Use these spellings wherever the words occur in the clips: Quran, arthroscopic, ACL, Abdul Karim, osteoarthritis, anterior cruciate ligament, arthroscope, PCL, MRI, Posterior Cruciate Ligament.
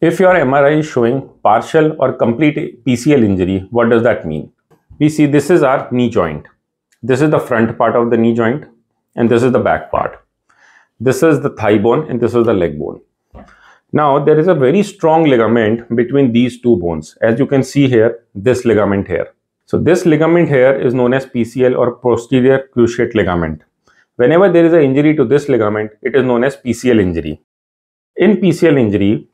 If your MRI is showing partial or complete PCL injury, what does that mean? We see this is our knee joint. This is the front part of the knee joint and this is the back part. This is the thigh bone and this is the leg bone. Now there is a very strong ligament between these two bones. As you can see here, this ligament here. So this ligament here is known as PCL or posterior cruciate ligament. Whenever there is an injury to this ligament, it is known as PCL injury. In PCL injury,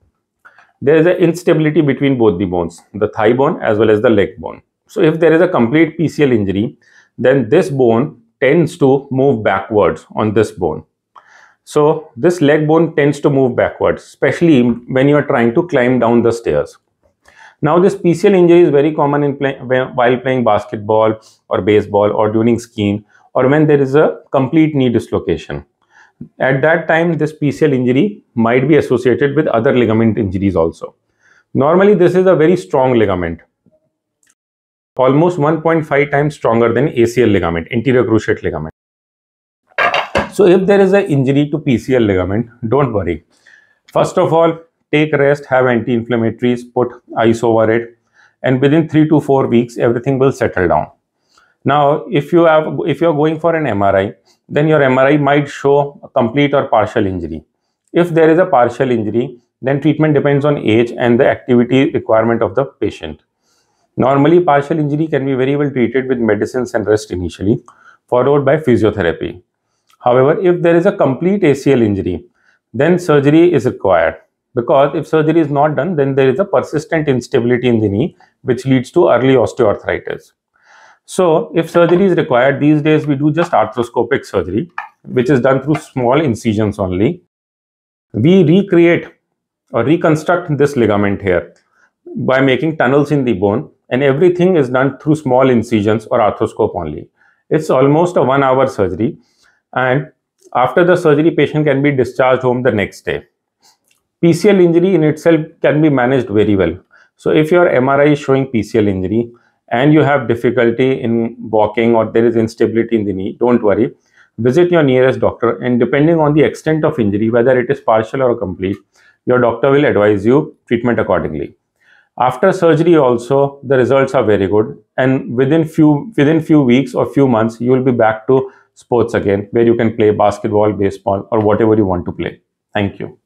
there is an instability between both the bones, the thigh bone as well as the leg bone. So if there is a complete PCL injury, then this bone tends to move backwards on this bone. So this leg bone tends to move backwards, especially when you are trying to climb down the stairs. Now this PCL injury is very common in while playing basketball or baseball or during skiing or when there is a complete knee dislocation. At that time, this PCL injury might be associated with other ligament injuries also. Normally, this is a very strong ligament, almost 1.5 times stronger than ACL ligament, anterior cruciate ligament. So if there is an injury to PCL ligament, don't worry. First of all, take rest, have anti-inflammatories, put ice over it, and within 3 to 4 weeks, everything will settle down. Now, if you're going for an MRI, then your MRI might show a complete or partial injury. If there is a partial injury, then treatment depends on age and the activity requirement of the patient. Normally, partial injury can be very well treated with medicines and rest initially, followed by physiotherapy. However, if there is a complete ACL injury, then surgery is required, because if surgery is not done, then there is a persistent instability in the knee, which leads to early osteoarthritis. So if surgery is required, these days we do just arthroscopic surgery, which is done through small incisions only. We recreate or reconstruct this ligament here by making tunnels in the bone, and everything is done through small incisions or arthroscope only. It's almost a 1-hour surgery, and after the surgery, patient can be discharged home the next day. PCL injury in itself can be managed very well. So if your MRI is showing PCL injury, and you have difficulty in walking or there is instability in the knee, don't worry. Visit your nearest doctor, and depending on the extent of injury, whether it is partial or complete, your doctor will advise you treatment accordingly. After surgery also, the results are very good, and within few weeks or few months, you will be back to sports again, where you can play basketball, baseball, or whatever you want to play. Thank you.